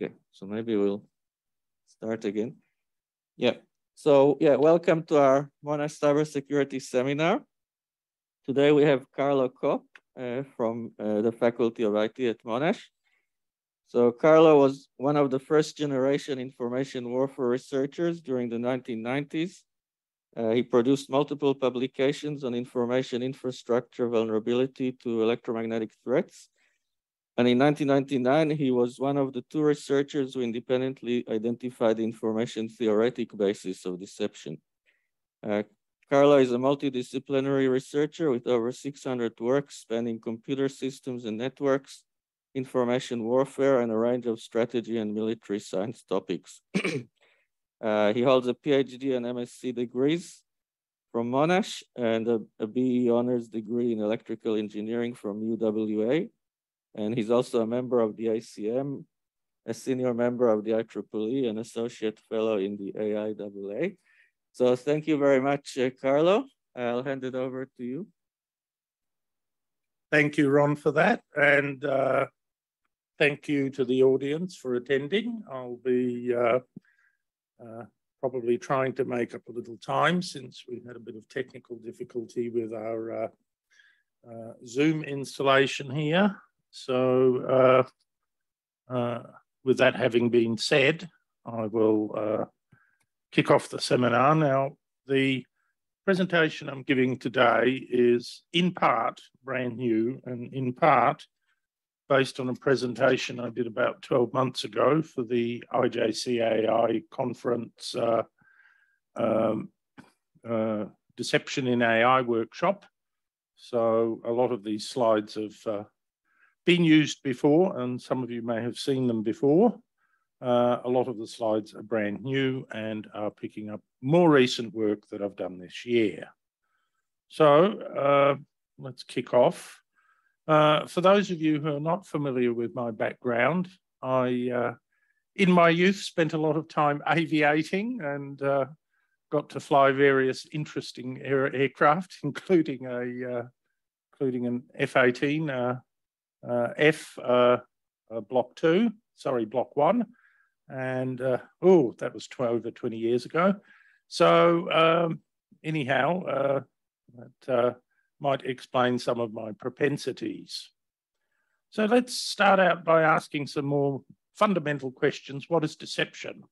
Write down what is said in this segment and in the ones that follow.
Okay, so maybe we'll start again. Yeah, so yeah, welcome to our Monash Cybersecurity Seminar. Today we have Carlo Kopp from the Faculty of IT at Monash. So Carlo was one of the first generation information warfare researchers during the 1990s. He produced multiple publications on information infrastructure vulnerability to electromagnetic threats. And in 1999, he was one of the two researchers who independently identified the information theoretic basis of deception. Carlo is a multidisciplinary researcher with over 600 works spanning computer systems and networks, information warfare, and a range of strategy and military science topics. He holds a PhD and MSc degrees from Monash and a BE honors degree in electrical engineering from UWA. And he's also a member of the ACM, a senior member of the IEEE, an associate fellow in the AIAA. So thank you very much, Carlo. I'll hand it over to you. Thank you, Ron, for that. And thank you to the audience for attending. I'll be probably trying to make up a little time since we had a bit of technical difficulty with our Zoom installation here. So with that having been said, I will kick off the seminar. Now, the presentation I'm giving today is in part brand new and in part based on a presentation I did about 12 months ago for the IJCAI conference Deception in AI workshop. So a lot of these slides have been used before, and some of you may have seen them before. A lot of the slides are brand new and are picking up more recent work that I've done this year. So let's kick off. For those of you who are not familiar with my background, I, in my youth, spent a lot of time aviating and got to fly various interesting aircraft, including an F-18, Block 1, and that was over 20 years ago. So anyhow, that might explain some of my propensities. So let's start out by asking some more fundamental questions. What is deception?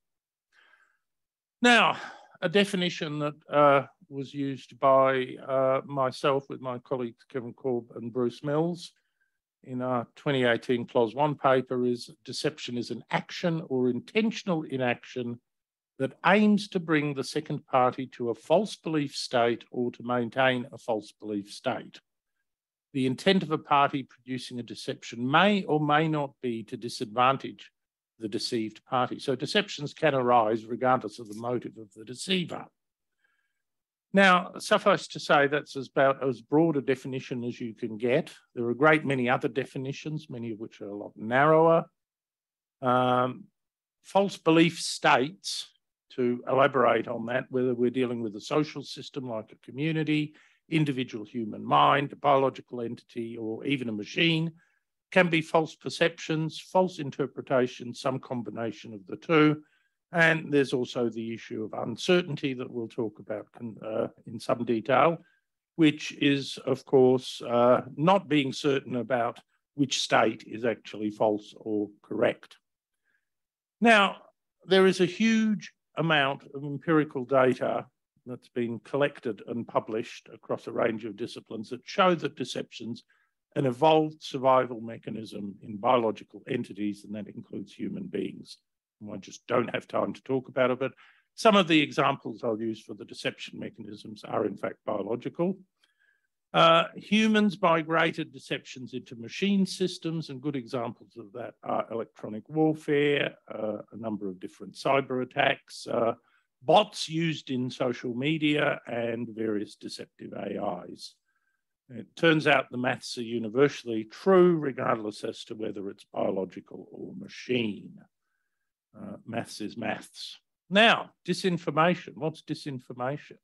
Now, a definition that was used by myself with my colleagues Kevin Corb and Bruce Mills in our 2018 PLOS One paper is deception is an action or intentional inaction that aims to bring the second party to a false belief state or to maintain a false belief state. The intent of a party producing a deception may or may not be to disadvantage the deceived party. So deceptions can arise regardless of the motive of the deceiver. Now, suffice to say, that's about as broad a definition as you can get. There are a great many other definitions, many of which are a lot narrower. False belief states, to elaborate on that, whether we're dealing with a social system like a community, individual human mind, a biological entity, or even a machine, can be false perceptions, false interpretations, some combination of the two. And there's also the issue of uncertainty that we'll talk about in some detail, which is, of course, not being certain about which state is actually false or correct. Now, there is a huge amount of empirical data that's been collected and published across a range of disciplines that show that deception's an evolved survival mechanism in biological entities, and that includes human beings. I just don't have time to talk about it, but some of the examples I'll use for the deception mechanisms are in fact biological. Humans migrated deceptions into machine systems, and good examples of that are electronic warfare, a number of different cyber attacks, bots used in social media, and various deceptive AIs. It turns out the maths are universally true, regardless as to whether it's biological or machine. Maths is maths. Now, disinformation. What's disinformation?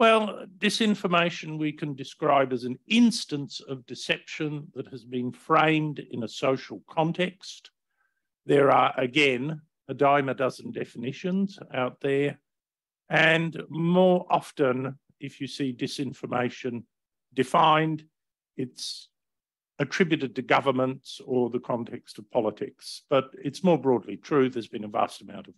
Well, disinformation we can describe as an instance of deception that has been framed in a social context There are, again, a dime a dozen definitions out there. And more often, if you see disinformation defined, it's attributed to governments or the context of politics. But it's more broadly true. There's been a vast amount of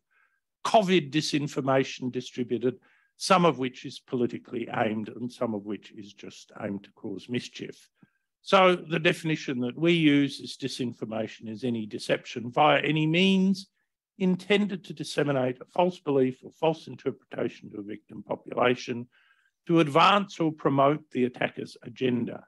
COVID disinformation distributed, some of which is politically aimed and some of which is just aimed to cause mischief. So the definition that we use is disinformation is any deception via any means intended to disseminate a false belief or false interpretation to a victim population to advance or promote the attacker's agenda.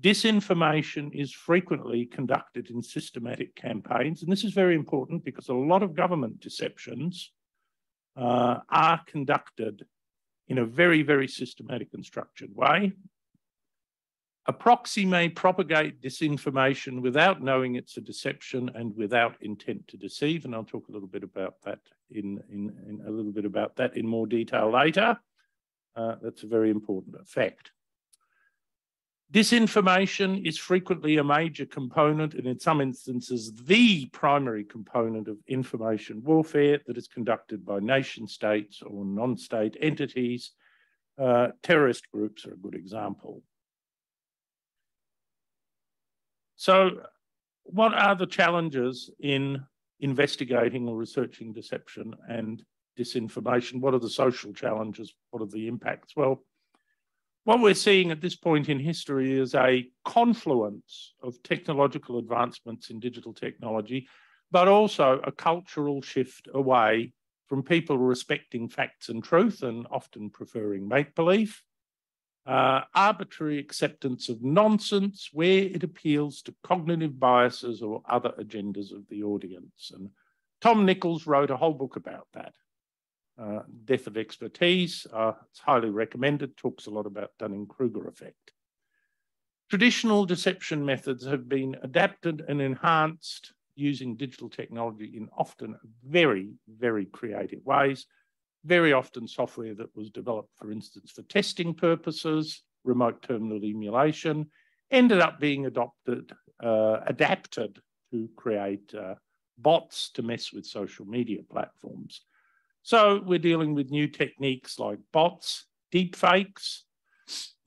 Disinformation is frequently conducted in systematic campaigns, and this is very important because a lot of government deceptions are conducted in a very, very systematic and structured way. A proxy may propagate disinformation without knowing it's a deception and without intent to deceive, and I'll talk a little bit about that in more detail later. That's a very important fact. Disinformation is frequently a major component, and in some instances, the primary component of information warfare that is conducted by nation states or non-state entities. Terrorist groups are a good example. So what are the challenges in investigating or researching deception and disinformation? What are the social challenges? What are the impacts? Well, what we're seeing at this point in history is a confluence of technological advancements in digital technology, but also a cultural shift away from people respecting facts and truth and often preferring make-believe, arbitrary acceptance of nonsense where it appeals to cognitive biases or other agendas of the audience. And Tom Nichols wrote a whole book about that. Death of Expertise, it's highly recommended, talks a lot about Dunning-Kruger effect. Traditional deception methods have been adapted and enhanced using digital technology in often very, very creative ways, very often software that was developed, for instance, for testing purposes, remote terminal emulation, ended up being adapted to create bots to mess with social media platforms. So we're dealing with new techniques like bots, deepfakes,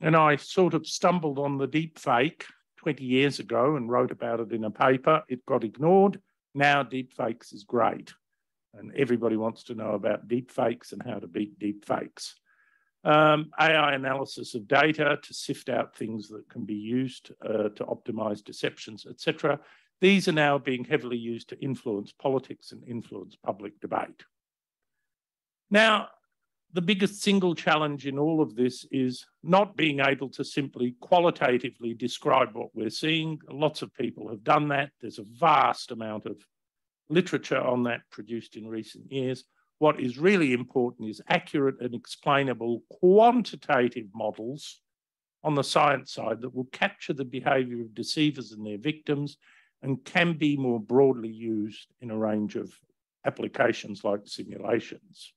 and I sort of stumbled on the deepfake 20 years ago and wrote about it in a paper. It got ignored. Now deepfakes is great, and everybody wants to know about deepfakes and how to beat deepfakes. AI analysis of data to sift out things that can be used to optimize deceptions, etc. These are now being heavily used to influence politics and influence public debate. Now, the biggest single challenge in all of this is not being able to simply qualitatively describe what we're seeing. Lots of people have done that. There's a vast amount of literature on that produced in recent years. What is really important is accurate and explainable quantitative models on the science side that will capture the behavior of deceivers and their victims and can be more broadly used in a range of applications like simulations.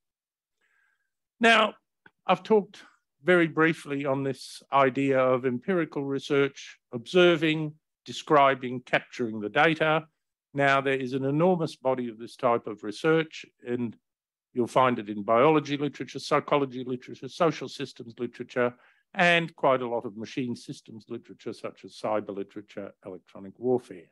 Now, I've talked very briefly on this idea of empirical research, observing, describing, capturing the data. Now, there is an enormous body of this type of research, and you'll find it in biology literature, psychology literature, social systems literature, and quite a lot of machine systems literature, such as cyber literature, electronic warfare.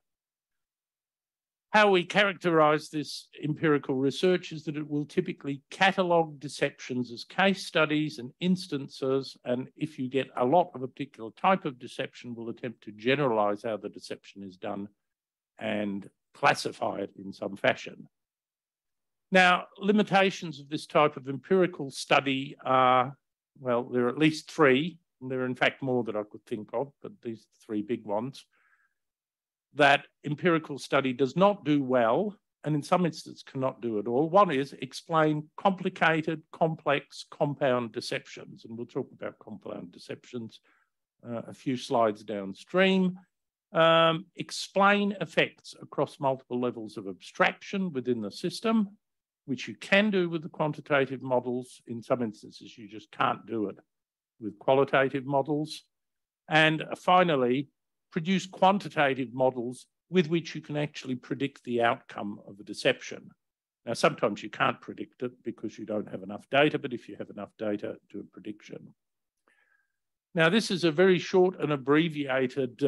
How we characterize this empirical research is that it will typically catalog deceptions as case studies and instances. And if you get a lot of a particular type of deception, we'll attempt to generalize how the deception is done and classify it in some fashion. Now, limitations of this type of empirical study are, well, there are at least three, and there are in fact more that I could think of, but these are three big ones. That empirical study does not do well, and in some instances cannot do at all. One is explain complicated, complex, compound deceptions, and we'll talk about compound deceptions a few slides downstream. Explain effects across multiple levels of abstraction within the system, which you can do with the quantitative models. In some instances, you just can't do it with qualitative models. And finally, produce quantitative models with which you can actually predict the outcome of a deception. Now, sometimes you can't predict it because you don't have enough data, but if you have enough data, do a prediction. Now, this is a very short and abbreviated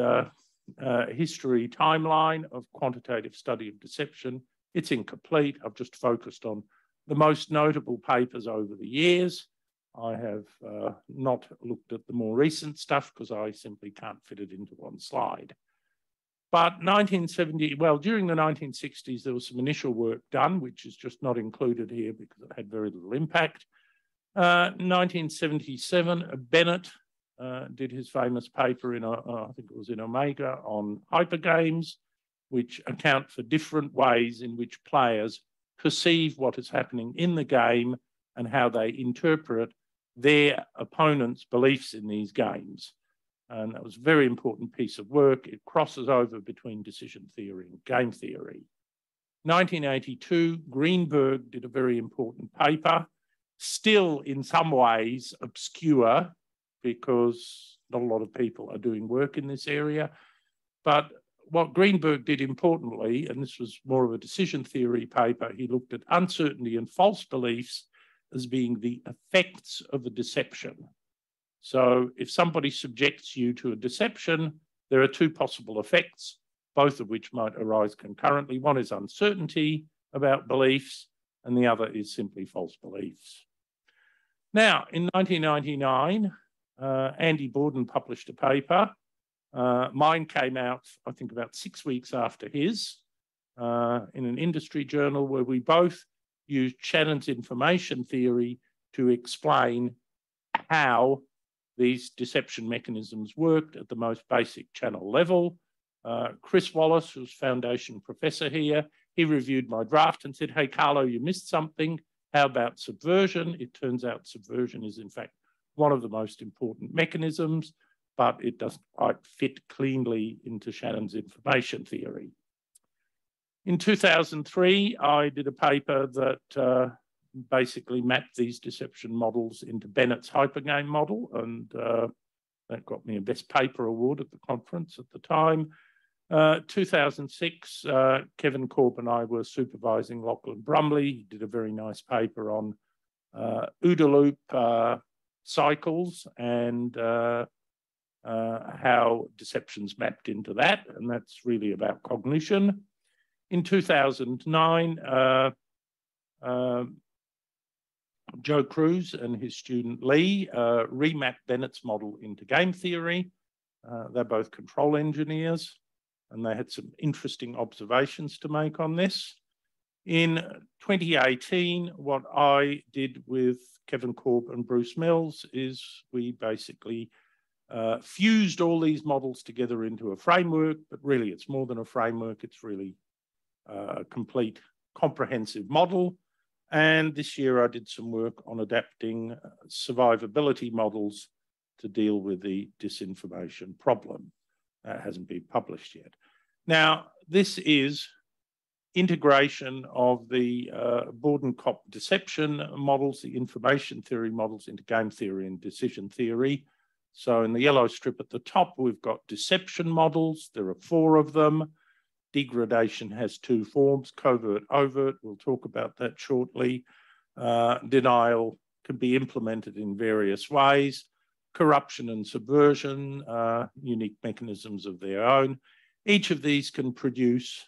history timeline of quantitative study of deception. It's incomplete. I've just focused on the most notable papers over the years. I have not looked at the more recent stuff because I simply can't fit it into one slide. But during the 1960s, there was some initial work done, which is just not included here because it had very little impact. 1977, Bennett did his famous paper in, I think it was in Omega, on hypergames, which account for different ways in which players perceive what is happening in the game and how they interpret their opponent's beliefs in these games. And that was a very important piece of work. It crosses over between decision theory and game theory. 1982, Greenberg did a very important paper, still in some ways obscure because not a lot of people are doing work in this area. But what Greenberg did importantly, and this was more of a decision theory paper, he looked at uncertainty and false beliefs as being the effects of a deception. So if somebody subjects you to a deception, there are two possible effects, both of which might arise concurrently. One is uncertainty about beliefs, and the other is simply false beliefs. Now, in 1999, Andy Borden published a paper. Mine came out, I think, about 6 weeks after his, in an industry journal where we both used Shannon's information theory to explain how these deception mechanisms worked at the most basic channel level. Chris Wallace, who's foundation professor here, he reviewed my draft and said, hey, Carlo, you missed something. How about subversion? It turns out subversion is in fact one of the most important mechanisms, but it doesn't quite fit cleanly into Shannon's information theory. In 2003, I did a paper that basically mapped these deception models into Bennett's hypergame model, and that got me a best paper award at the conference at the time. 2006, Kevin Corb and I were supervising Lachlan Brumley. He did a very nice paper on OODA loop cycles and how deceptions mapped into that, and that's really about cognition. In 2009, Joe Cruz and his student Lee remapped Bennett's model into game theory. They're both control engineers, and they had some interesting observations to make on this. In 2018, what I did with Kevin Corb and Bruce Mills is we basically fused all these models together into a framework, but really it's more than a framework, it's really a complete comprehensive model. And this year I did some work on adapting survivability models to deal with the disinformation problem. That hasn't been published yet. Now, this is integration of the Borden-Kopp deception models, the information theory models into game theory and decision theory. So in the yellow strip at the top, we've got deception models. There are four of them. Degradation has two forms, covert, overt. We'll talk about that shortly. Denial can be implemented in various ways. Corruption and subversion, unique mechanisms of their own. Each of these can produce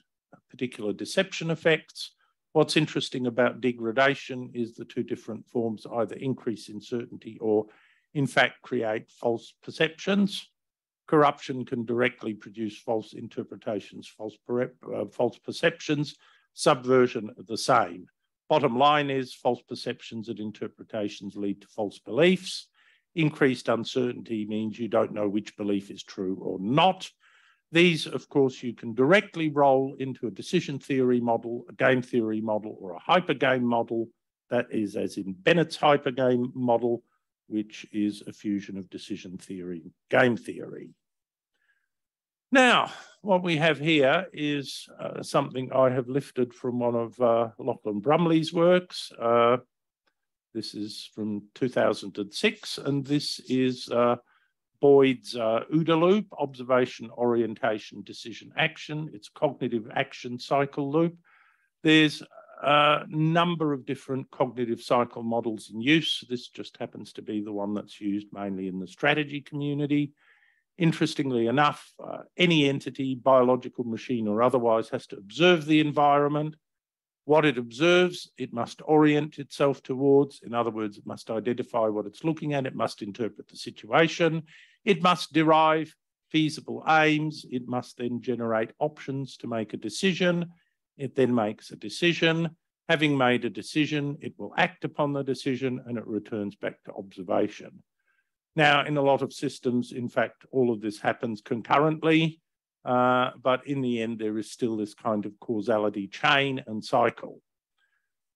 particular deception effects. What's interesting about degradation is the two different forms either increase in certainty or in fact create false perceptions. Corruption can directly produce false interpretations, false perceptions. Subversion are the same. Bottom line is false perceptions and interpretations lead to false beliefs. Increased uncertainty means you don't know which belief is true or not. These, of course, you can directly roll into a decision theory model, a game theory model, or a hypergame model. That is as in Bennett's hypergame model, which is a fusion of decision theory and game theory. Now, what we have here is something I have lifted from one of Lachlan Brumley's works. This is from 2006, and this is Boyd's OODA loop, observation, orientation, decision, action, its cognitive action cycle loop. There's a number of different cognitive cycle models in use. This just happens to be the one that's used mainly in the strategy community. Interestingly enough, any entity, biological machine or otherwise, has to observe the environment. What it observes, it must orient itself towards. In other words, it must identify what it's looking at. It must interpret the situation. It must derive feasible aims. It must then generate options to make a decision. It then makes a decision. Having made a decision, it will act upon the decision and it returns back to observation. Now, in a lot of systems, in fact, all of this happens concurrently. But in the end, there is still this kind of causality chain and cycle.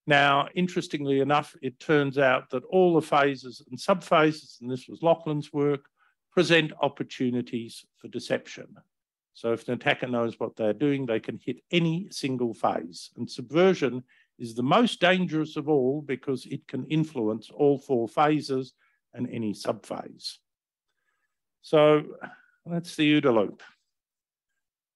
Now, interestingly enough, it turns out that all the phases and subphases, and this was Lachlan's work, present opportunities for deception. So if an attacker knows what they're doing, they can hit any single phase. And subversion is the most dangerous of all because it can influence all four phases and any subphase. So that's the OODA loop.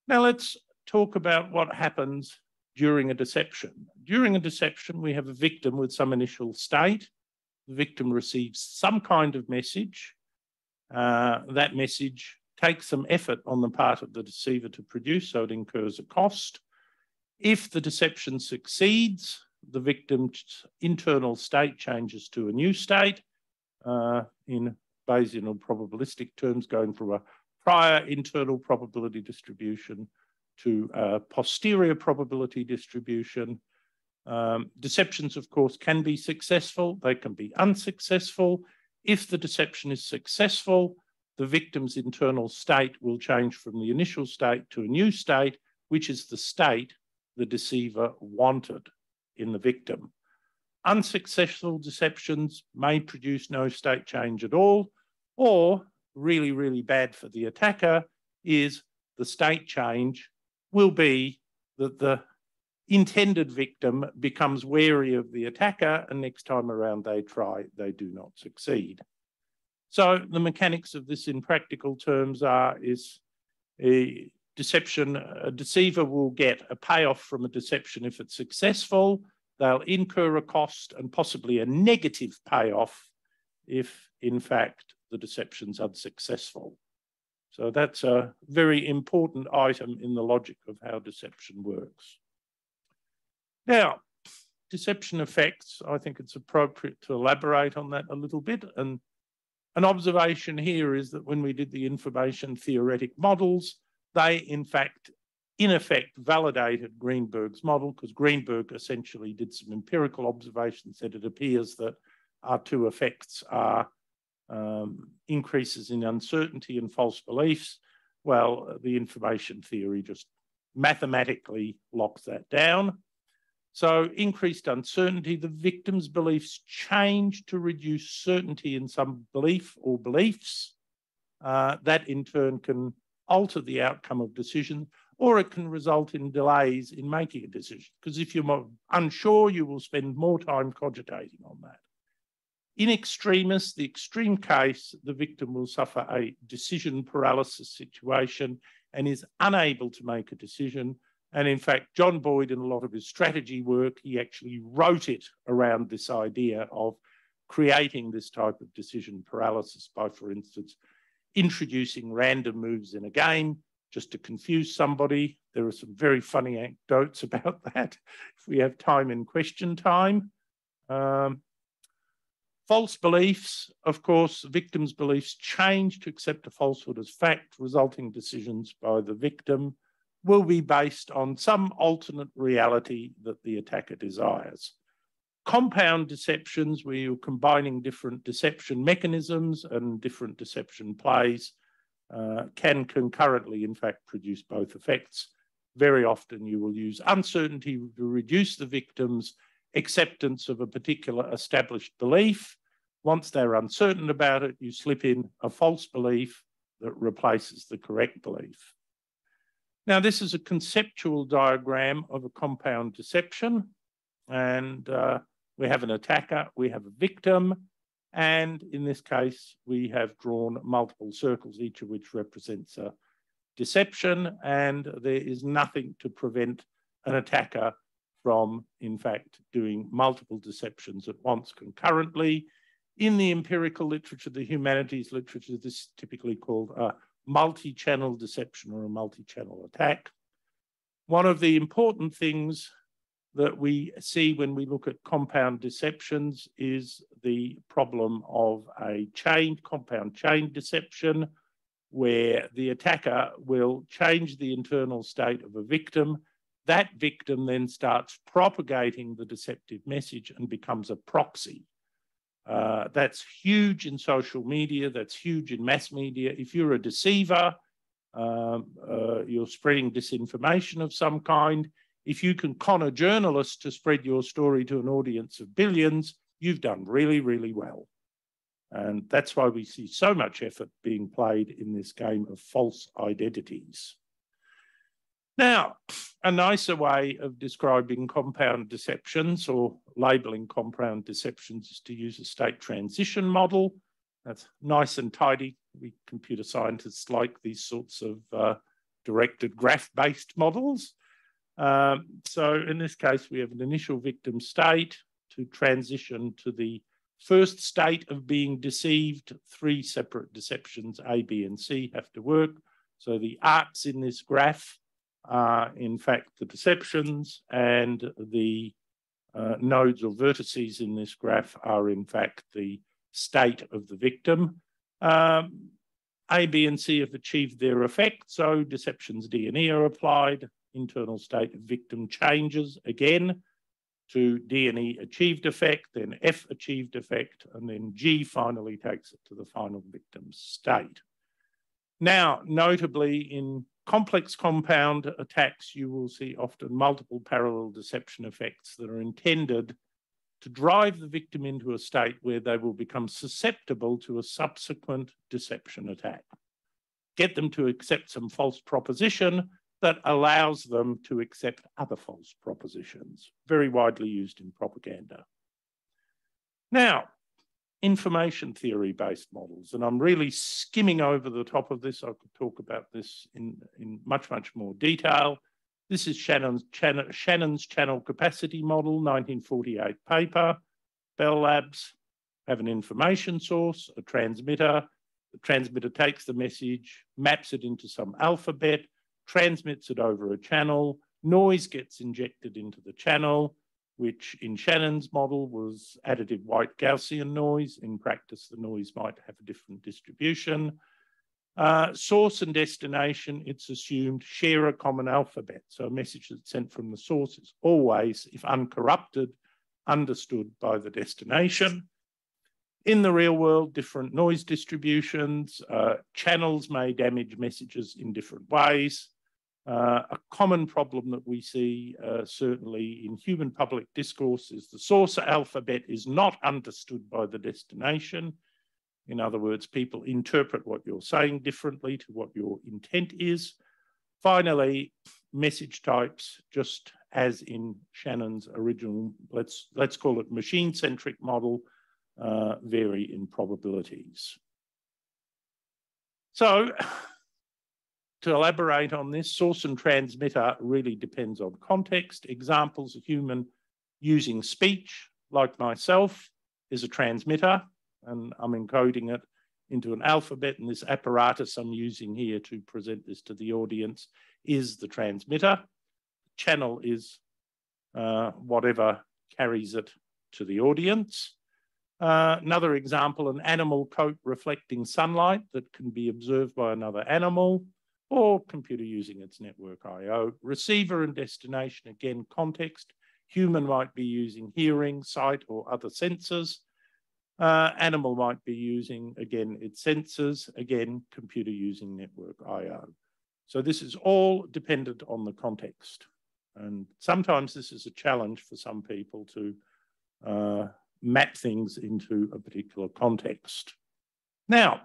Now let's talk about what happens during a deception. During a deception, we have a victim with some initial state. The victim receives some kind of message. That message takes some effort on the part of the deceiver to produce, so it incurs a cost. If the deception succeeds, the victim's internal state changes to a new state, in Bayesian or probabilistic terms, going from a prior internal probability distribution to posterior probability distribution. Deceptions, of course, can be successful. They can be unsuccessful. If the deception is successful, the victim's internal state will change from the initial state to a new state, which is the state the deceiver wanted in the victim. Unsuccessful deceptions may produce no state change at all, or really, really bad for the attacker is the state change will be that the intended victim becomes wary of the attacker and next time around they try, they do not succeed. So the mechanics of this in practical terms is a deception. A deceiver will get a payoff from a deception if it's successful. They'll incur a cost and possibly a negative payoff if in fact the deception's unsuccessful. So that's a very important item in the logic of how deception works. Now, deception effects, I think it's appropriate to elaborate on that a little bit. And an observation here is that when we did the information theoretic models, they in effect validated Greenberg's model because Greenberg essentially did some empirical observations that it appears that our two effects are increases in uncertainty and false beliefs. Well, the information theory just mathematically locks that down. So increased uncertainty, the victim's beliefs change to reduce certainty in some belief or beliefs. That in turn can alter the outcome of decision, or it can result in delays in making a decision. Because if you're unsure, you will spend more time cogitating on that. In extremis, the extreme case, the victim will suffer a decision paralysis situation and is unable to make a decision. And in fact, John Boyd, in a lot of his strategy work, he actually wrote it around this idea of creating this type of decision paralysis by, for instance, introducing random moves in a game just to confuse somebody. There are some very funny anecdotes about that if we have time in question time. False beliefs, of course, victims' beliefs change to accept a falsehood as fact. Resulting decisions by the victim will be based on some alternate reality that the attacker desires. Compound deceptions, where you're combining different deception mechanisms and different deception plays, can concurrently, in fact, produce both effects. Very often you will use uncertainty to reduce the victim's acceptance of a particular established belief. Once they're uncertain about it, you slip in a false belief that replaces the correct belief. Now, this is a conceptual diagram of a compound deception. And we have an attacker, we have a victim. And in this case, we have drawn multiple circles, each of which represents a deception, and there is nothing to prevent an attacker from, in fact, doing multiple deceptions at once concurrently. In the empirical literature, the humanities literature, this is typically called a multi-channel deception or a multi-channel attack. One of the important things that we see when we look at compound deceptions is the problem of a chain, compound chain deception, where the attacker will change the internal state of a victim. That victim then starts propagating the deceptive message and becomes a proxy. That's huge in social media, that's huge in mass media. If you're a deceiver, you're spreading disinformation of some kind. If you can con a journalist to spread your story to an audience of billions, you've done really, really well. And that's why we see so much effort being played in this game of false identities. Now, a nicer way of describing compound deceptions or labeling compound deceptions is to use a state transition model. That's nice and tidy. We computer scientists like these sorts of directed graph-based models. So in this case, we have an initial victim state to transition to the first state of being deceived. Three separate deceptions, A, B, and C, have to work. So the arcs in this graph are, in fact, the deceptions, and the nodes or vertices in this graph are, in fact, the state of the victim. A, B, and C have achieved their effect, so deceptions D and E are applied. Internal state of victim changes again to D and E achieved effect, then F achieved effect, and then G finally takes it to the final victim state. Now, notably in complex compound attacks, you will see often multiple parallel deception effects that are intended to drive the victim into a state where they will become susceptible to a subsequent deception attack. Get them to accept some false proposition that allows them to accept other false propositions, very widely used in propaganda. Now, information theory-based models, and I'm really skimming over the top of this. I could talk about this in much, much more detail. This is Shannon's channel capacity model, 1948 paper. Bell Labs have an information source, a transmitter. The transmitter takes the message, maps it into some alphabet, transmits it over a channel, noise gets injected into the channel, which in Shannon's model was additive white Gaussian noise. In practice, the noise might have a different distribution. Source and destination, it's assumed, share a common alphabet. So a message that's sent from the source is always, if uncorrupted, understood by the destination. In the real world, different noise distributions, channels may damage messages in different ways. A common problem that we see certainly in human public discourse is the source alphabet is not understood by the destination. In other words, people interpret what you're saying differently to what your intent is. Finally, message types, just as in Shannon's original, let's call it machine-centric model, vary in probabilities. So to elaborate on this, source and transmitter really depends on context. Examples: a human using speech, like myself, is a transmitter, and I'm encoding it into an alphabet, and this apparatus I'm using here to present this to the audience is the transmitter. Channel is whatever carries it to the audience. Another example, an animal coat reflecting sunlight that can be observed by another animal, or computer using its network I/O. Receiver and destination, again, context. Human might be using hearing, sight, or other sensors. Animal might be using, again, its sensors. Again, computer using network I/O. So this is all dependent on the context. And sometimes this is a challenge for some people to map things into a particular context. Now,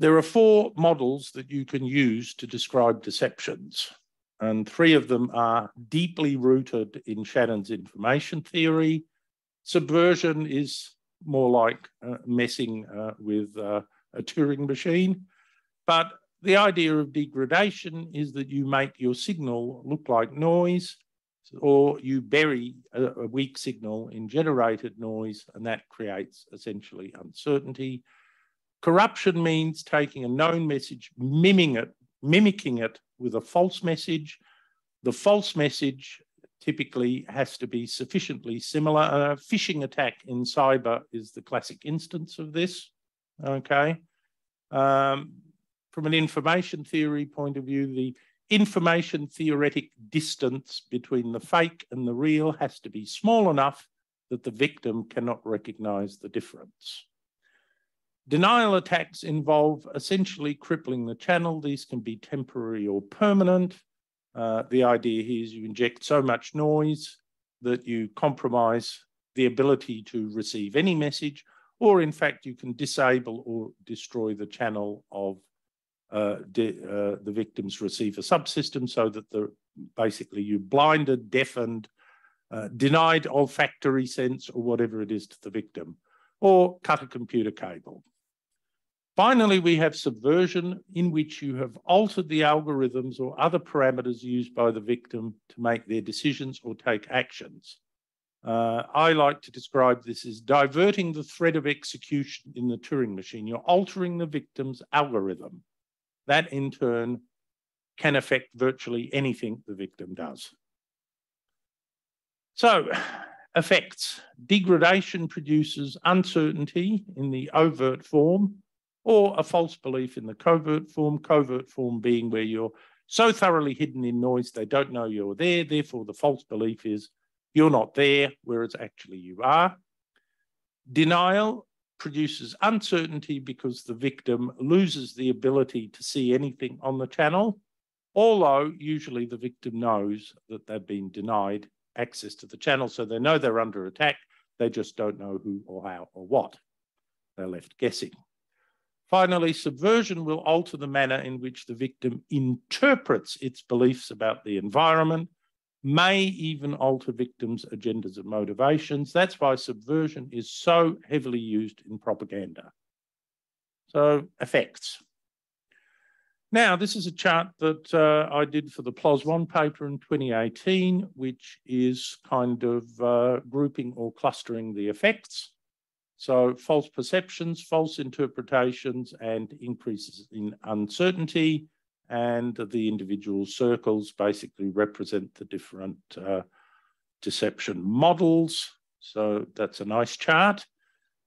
there are four models that you can use to describe deceptions, and three of them are deeply rooted in Shannon's information theory. Subversion is more like messing with a Turing machine. But the idea of degradation is that you make your signal look like noise, or you bury a weak signal in generated noise, and that creates essentially uncertainty. Corruption means taking a known message, mimicking it with a false message. The false message typically has to be sufficiently similar. A phishing attack in cyber is the classic instance of this, okay? From an information theory point of view, the information theoretic distance between the fake and the real has to be small enough that the victim cannot recognize the difference. Denial attacks involve essentially crippling the channel. These can be temporary or permanent. The idea here is you inject so much noise that you compromise the ability to receive any message, or in fact, you can disable or destroy the channel of the victim's receiver subsystem, so that basically you blinded, deafened, denied olfactory sense or whatever it is to the victim, or cut a computer cable. Finally, we have subversion, in which you have altered the algorithms or other parameters used by the victim to make their decisions or take actions. I like to describe this as diverting the thread of execution in the Turing machine. You're altering the victim's algorithm. That in turn can affect virtually anything the victim does. So, effects. Degradation produces uncertainty in the overt form, or a false belief in the covert form being where you're so thoroughly hidden in noise they don't know you're there, therefore the false belief is you're not there, whereas actually you are. Denial produces uncertainty because the victim loses the ability to see anything on the channel, although usually the victim knows that they've been denied access to the channel, so they know they're under attack, they just don't know who or how or what. They're left guessing. Finally, subversion will alter the manner in which the victim interprets its beliefs about the environment, may even alter victims' agendas and motivations. That's why subversion is so heavily used in propaganda. So, effects. Now, this is a chart that I did for the PLOS One paper in 2018, which is kind of grouping or clustering the effects. So, false perceptions, false interpretations, and increases in uncertainty. And the individual circles basically represent the different deception models. So that's a nice chart.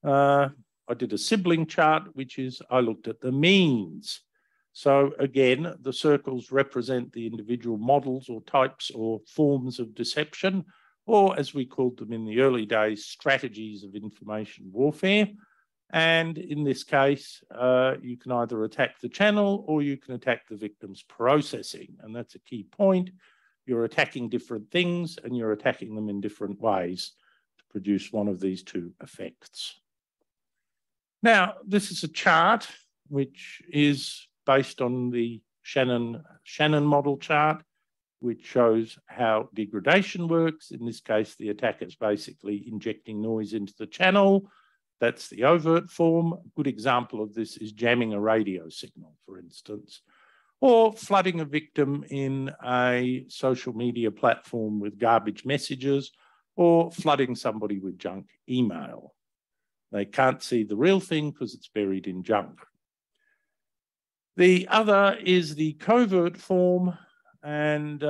I did a sibling chart, which is I looked at the means. So again, the circles represent the individual models or types or forms of deception, or as we called them in the early days, strategies of information warfare. And in this case, you can either attack the channel or you can attack the victim's processing. And that's a key point. You're attacking different things and you're attacking them in different ways to produce one of these two effects. Now, this is a chart which is based on the Shannon model chart, which shows how degradation works. In this case, the attacker is basically injecting noise into the channel. That's the overt form. A good example of this is jamming a radio signal, for instance, or flooding a victim in a social media platform with garbage messages, or flooding somebody with junk email. They can't see the real thing because it's buried in junk. The other is the covert form, and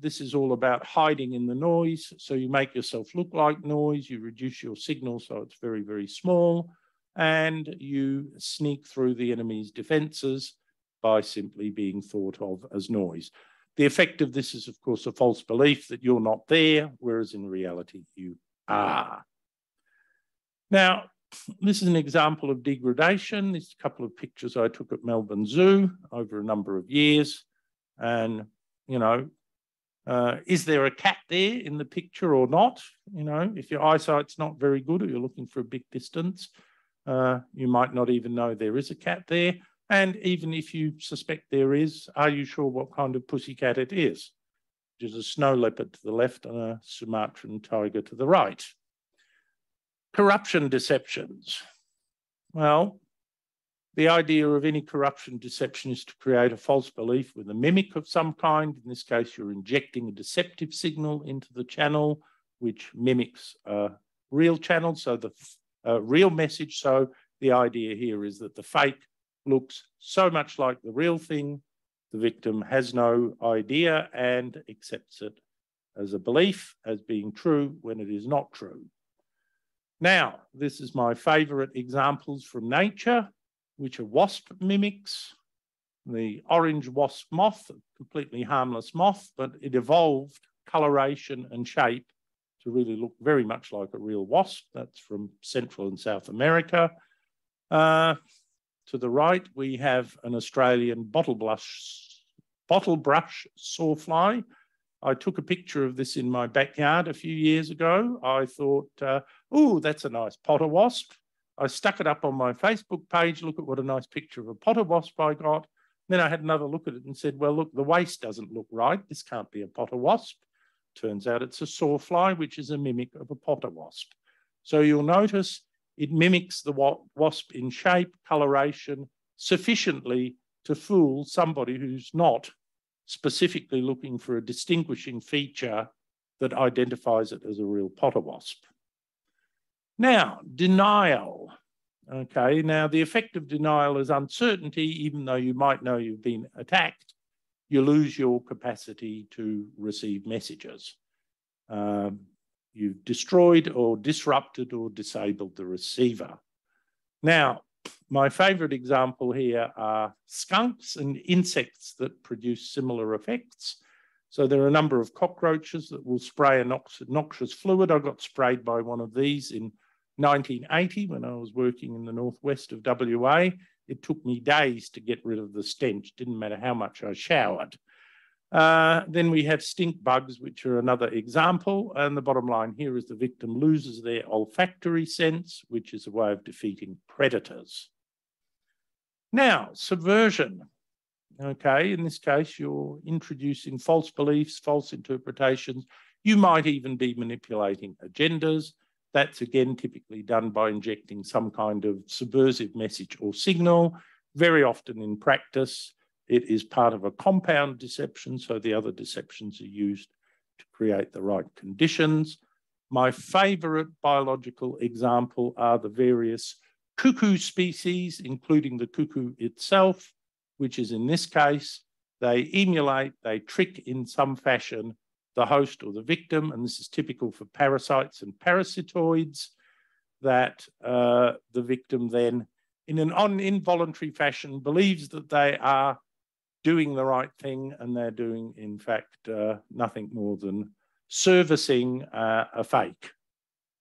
this is all about hiding in the noise. So you make yourself look like noise, you reduce your signal so it's very, very small, and you sneak through the enemy's defenses by simply being thought of as noise. The effect of this is, of course, a false belief that you're not there, whereas in reality you are. Now, this is an example of degradation. This is a couple of pictures I took at Melbourne Zoo over a number of years. And, you know, is there a cat there in the picture or not? You know, if your eyesight's not very good or you're looking for a big distance, you might not even know there is a cat there. And even if you suspect there is, are you sure what kind of pussycat it is? There's a snow leopard to the left and a Sumatran tiger to the right. Corruption deceptions. Well, the idea of any corruption deception is to create a false belief with a mimic of some kind. In this case, you're injecting a deceptive signal into the channel, which mimics a real channel, so the real message. So the idea here is that the fake looks so much like the real thing, the victim has no idea and accepts it as a belief, as being true when it is not true. Now, this is my favorite examples from nature, which a wasp mimics. The orange wasp moth, a completely harmless moth, but it evolved coloration and shape to really look very much like a real wasp. That's from Central and South America. To the right, we have an Australian bottle brush sawfly. I took a picture of this in my backyard a few years ago. I thought, oh, that's a nice potter wasp. I stuck it up on my Facebook page. Look at what a nice picture of a potter wasp I got. Then I had another look at it and said, well, look, the waist doesn't look right. This can't be a potter wasp. Turns out it's a sawfly, which is a mimic of a potter wasp. So you'll notice it mimics the wasp in shape, coloration, sufficiently to fool somebody who's not specifically looking for a distinguishing feature that identifies it as a real potter wasp. Now, denial. Okay, now the effect of denial is uncertainty. Even though you might know you've been attacked, you lose your capacity to receive messages. You've destroyed or disrupted or disabled the receiver. Now, my favorite example here are skunks and insects that produce similar effects. So there are a number of cockroaches that will spray a noxious fluid. I got sprayed by one of these in 1980 when I was working in the northwest of WA. It took me days to get rid of the stench, didn't matter how much I showered. Then we have stink bugs, which are another example. And the bottom line here is the victim loses their olfactory sense, which is a way of defeating predators. Now, subversion. Okay, in this case, you're introducing false beliefs, false interpretations. You might even be manipulating agendas. That's again typically done by injecting some kind of subversive message or signal. Very often in practice, it is part of a compound deception, so the other deceptions are used to create the right conditions. My favorite biological example are the various cuckoo species, including the cuckoo itself, which is in this case, they emulate, they trick in some fashion the host or the victim, and this is typical for parasites and parasitoids, that the victim then, in an involuntary fashion, believes that they are doing the right thing, and they're doing, in fact, nothing more than servicing a fake.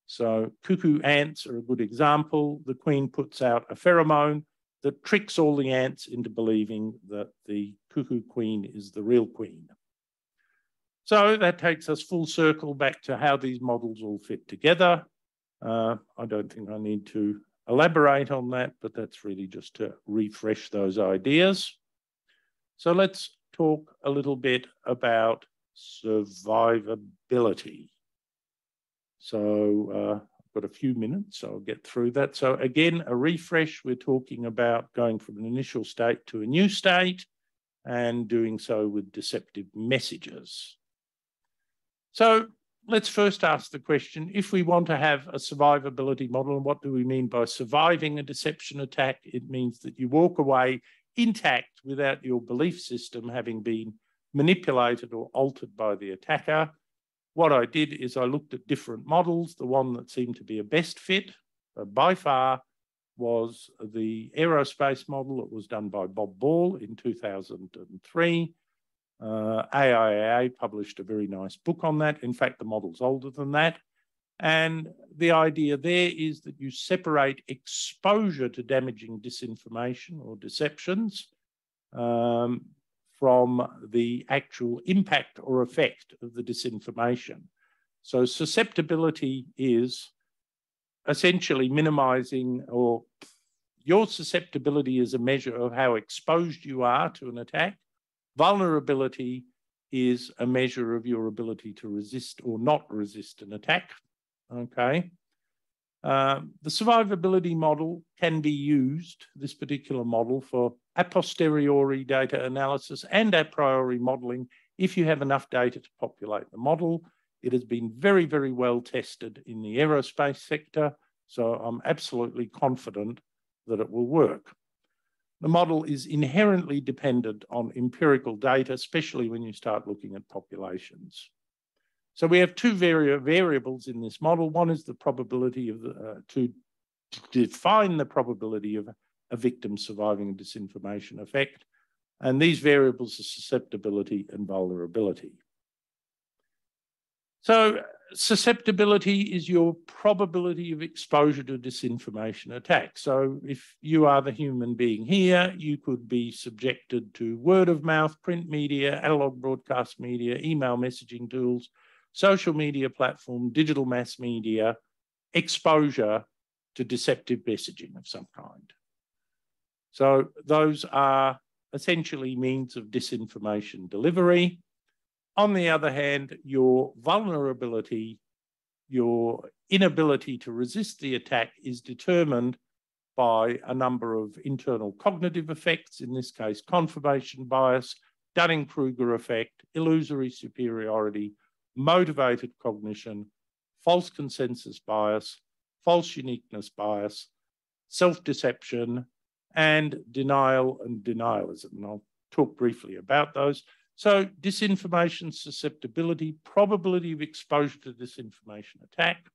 So cuckoo ants are a good example. The queen puts out a pheromone that tricks all the ants into believing that the cuckoo queen is the real queen. So that takes us full circle back to how these models all fit together. I don't think I need to elaborate on that, but that's really just to refresh those ideas. So let's talk a little bit about survivability. So I've got a few minutes, so I'll get through that. So again, a refresh, we're talking about going from an initial state to a new state and doing so with deceptive messages. So let's first ask the question, if we want to have a survivability model, and what do we mean by surviving a deception attack? It means that you walk away intact without your belief system having been manipulated or altered by the attacker. What I did is I looked at different models. The one that seemed to be a best fit by far was the aerospace model. It was done by Bob Ball in 2003. AIAA published a very nice book on that. In fact, the model's older than that. And the idea there is that you separate exposure to damaging disinformation or deceptions from the actual impact or effect of the disinformation. So susceptibility is essentially minimizing, or your susceptibility is a measure of how exposed you are to an attack. Vulnerability is a measure of your ability to resist or not resist an attack, okay? The survivability model can be used, this particular model, for a posteriori data analysis and a priori modeling if you have enough data to populate the model. It has been very, very well tested in the aerospace sector, so I'm absolutely confident that it will work. The model is inherently dependent on empirical data, especially when you start looking at populations. So we have two variables in this model. One is the probability of to define the probability of a victim surviving a disinformation effect. And these variables are susceptibility and vulnerability. So susceptibility is your probability of exposure to disinformation attack. So if you are the human being here, you could be subjected to word of mouth, print media, analog broadcast media, email messaging tools, social media platform, digital mass media, exposure to deceptive messaging of some kind. So those are essentially means of disinformation delivery. On the other hand, your vulnerability, your inability to resist the attack, is determined by a number of internal cognitive effects, in this case, confirmation bias, Dunning-Kruger effect, illusory superiority, motivated cognition, false consensus bias, false uniqueness bias, self-deception, and denial and denialism. And I'll talk briefly about those. So disinformation susceptibility, probability of exposure to disinformation attack,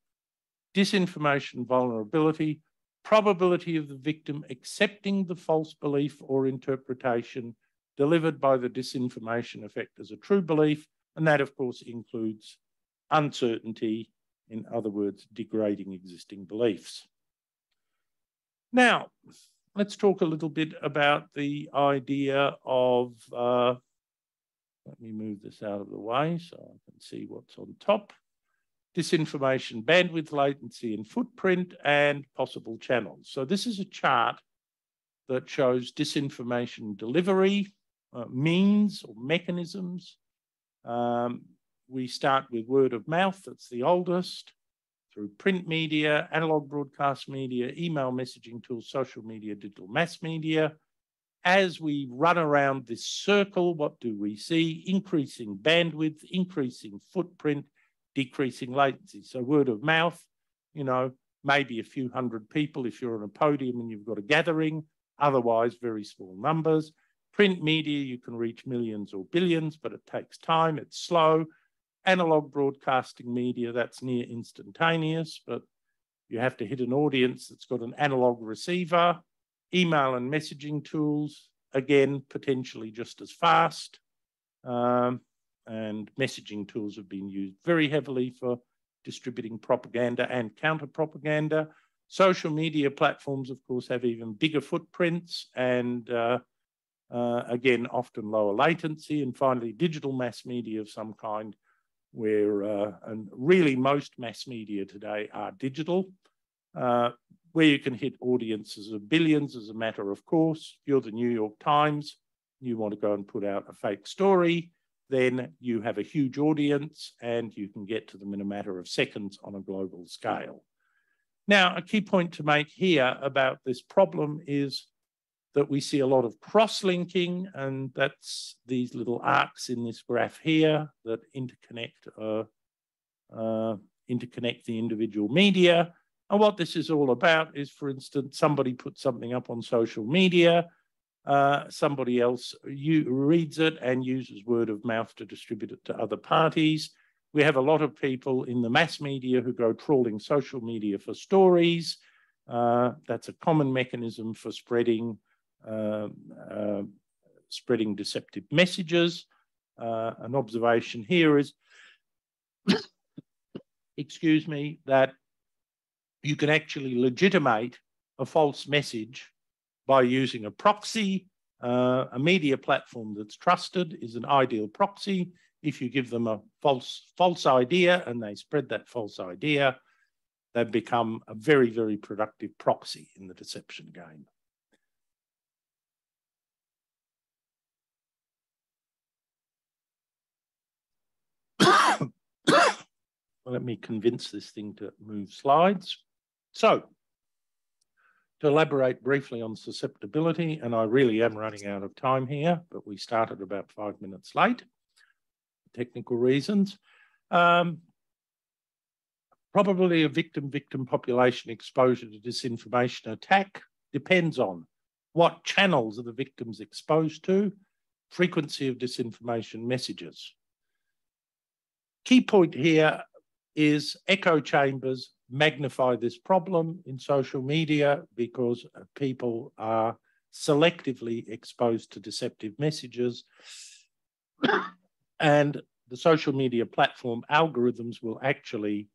disinformation vulnerability, probability of the victim accepting the false belief or interpretation delivered by the disinformation effect as a true belief, and that, of course, includes uncertainty, in other words, degrading existing beliefs. Now, let's talk a little bit about the idea of, let me move this out of the way so I can see what's on top, disinformation bandwidth, latency and footprint, and possible channels. So this is a chart that shows disinformation delivery, means or mechanisms. We start with word of mouth, that's the oldest, through print media, analog broadcast media, email messaging tools, social media, digital mass media. As we run around this circle, what do we see? Increasing bandwidth, increasing footprint, decreasing latency. So word of mouth, you know, maybe a few hundred people if you're on a podium and you've got a gathering, otherwise very small numbers. Print media, you can reach millions or billions, but it takes time, it's slow. Analog broadcasting media, that's near instantaneous, but you have to hit an audience that's got an analog receiver. Email and messaging tools, again, potentially just as fast. And messaging tools have been used very heavily for distributing propaganda and counter-propaganda. Social media platforms, of course, have even bigger footprints and again, often lower latency, and finally, digital mass media of some kind, where, and really most mass media today are digital, where you can hit audiences of billions as a matter of course. If you're the New York Times, you want to go and put out a fake story, then you have a huge audience and you can get to them in a matter of seconds on a global scale. Now, a key point to make here about this problem is that we see a lot of cross-linking, and that's these little arcs in this graph here that interconnect the individual media. And what this is all about is, for instance, somebody puts something up on social media, somebody else reads it and uses word of mouth to distribute it to other parties. We have a lot of people in the mass media who go trawling social media for stories. That's a common mechanism for spreading spreading deceptive messages. An observation here is, excuse me, that you can actually legitimate a false message by using a proxy. A media platform that's trusted is an ideal proxy. If you give them a false idea and they spread that false idea, they become a very, very productive proxy in the deception game. Let me convince this thing to move slides. So, to elaborate briefly on susceptibility, and I really am running out of time here, but we started about 5 minutes late, technical reasons. Probably a victim-victim population exposure to disinformation attack depends on what channels are the victims exposed to, frequency of disinformation messages. Key point here is echo chambers magnify this problem in social media because people are selectively exposed to deceptive messages, and the social media platform algorithms will actually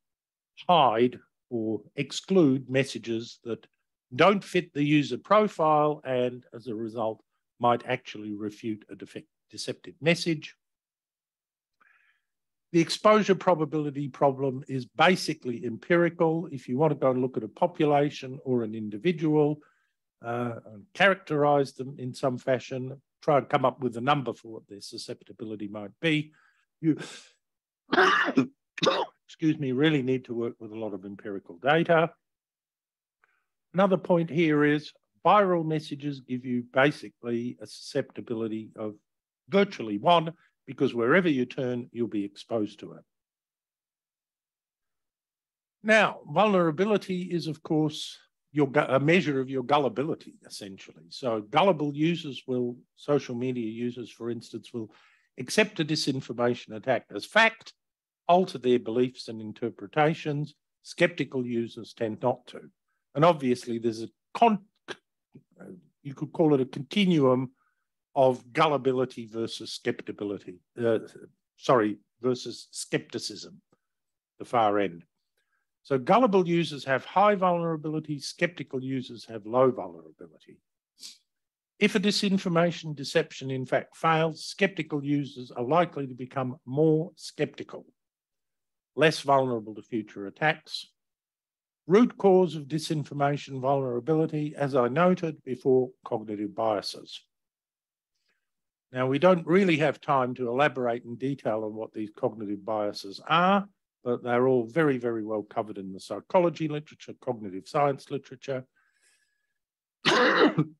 hide or exclude messages that don't fit the user profile and as a result might actually refute a deceptive message. The exposure probability problem is basically empirical. If you want to go and look at a population or an individual, and characterize them in some fashion, try and come up with a number for what their susceptibility might be. You, excuse me, really need to work with a lot of empirical data. Another point here is viral messages give you basically a susceptibility of virtually one, because wherever you turn, you'll be exposed to it. Now, vulnerability is, of course, a measure of your gullibility, essentially. So gullible users will, social media users, for instance, will accept a disinformation attack as fact, alter their beliefs and interpretations. Skeptical users tend not to. And obviously, there's a, you could call it a continuum of gullibility versus skeptibility, versus skepticism, the far end. So gullible users have high vulnerability, skeptical users have low vulnerability. If a disinformation deception in fact fails, skeptical users are likely to become more skeptical, less vulnerable to future attacks. Root cause of disinformation vulnerability, as I noted before, cognitive biases. Now, we don't really have time to elaborate in detail on what these cognitive biases are, but they're all very, very well covered in the psychology literature, cognitive science literature. Some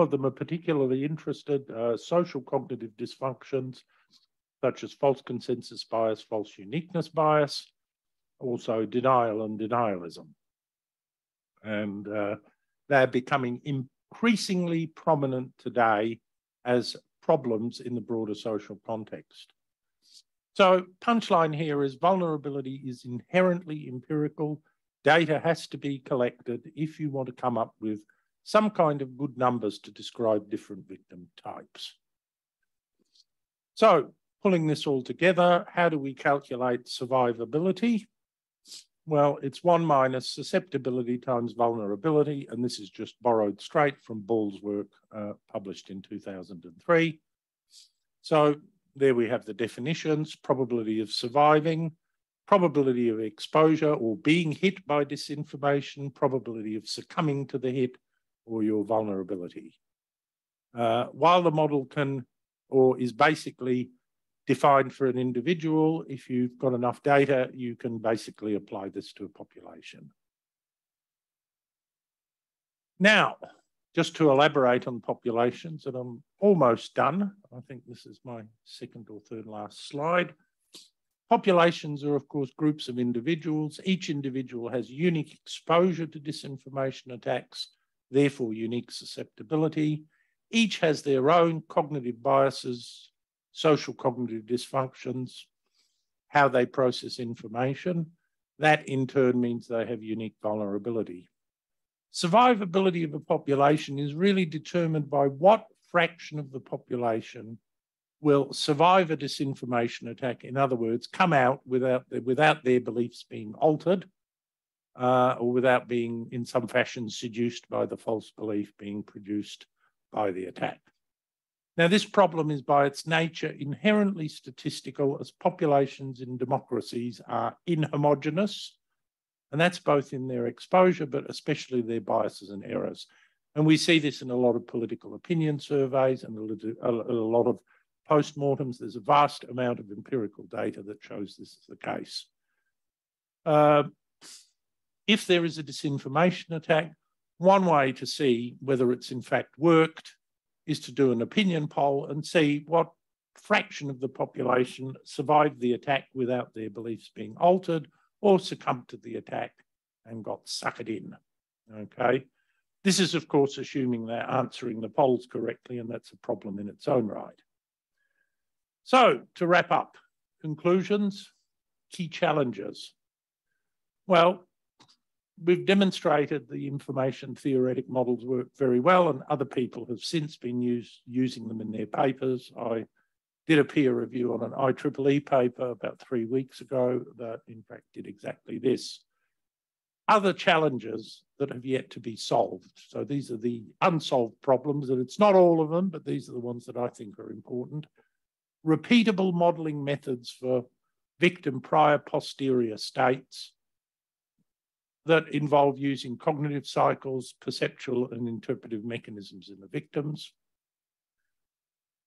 of them are particularly interested, social cognitive dysfunctions, such as false consensus bias, false uniqueness bias, also denial and denialism. And they're becoming increasingly prominent today as problems in the broader social context. So punchline here is vulnerability is inherently empirical. Data has to be collected if you want to come up with some kind of good numbers to describe different victim types. So pulling this all together, how do we calculate survivability? Well, it's 1 minus susceptibility times vulnerability, and this is just borrowed straight from Ball's work published in 2003. So there we have the definitions: probability of surviving, probability of exposure or being hit by disinformation, probability of succumbing to the hit, or your vulnerability. While the model can, or is basically defined for an individual, if you've got enough data, you can basically apply this to a population. Now, just to elaborate on populations, and I'm almost done. I think this is my 2nd or 3rd last slide. Populations are, of course, groups of individuals. Each individual has unique exposure to disinformation attacks, therefore unique susceptibility. Each has their own cognitive biases, social cognitive dysfunctions, how they process information. That in turn means they have unique vulnerability. Survivability of a population is really determined by what fraction of the population will survive a disinformation attack. In other words, come out without their beliefs being altered, or without being in some fashion seduced by the false belief being produced by the attack. Now, this problem is by its nature inherently statistical, as populations in democracies are inhomogeneous, and that's both in their exposure, but especially their biases and errors. And we see this in a lot of political opinion surveys and a lot of postmortems. There's a vast amount of empirical data that shows this is the case. if there is a disinformation attack, one way to see whether it's in fact worked is to do an opinion poll and see what fraction of the population survived the attack without their beliefs being altered or succumbed to the attack and got suckered in, okay? This is, of course, assuming they're answering the polls correctly, and that's a problem in its own right. So, to wrap up, conclusions, key challenges. Well, we've demonstrated the information theoretic models work very well, and other people have since been using them in their papers. I did a peer review on an IEEE paper about 3 weeks ago that, in fact, did exactly this. Other challenges that have yet to be solved. So these are the unsolved problems, and it's not all of them, but these are the ones that I think are important. Repeatable modeling methods for victim prior posterior states that involve using cognitive cycles, perceptual and interpretive mechanisms in the victims.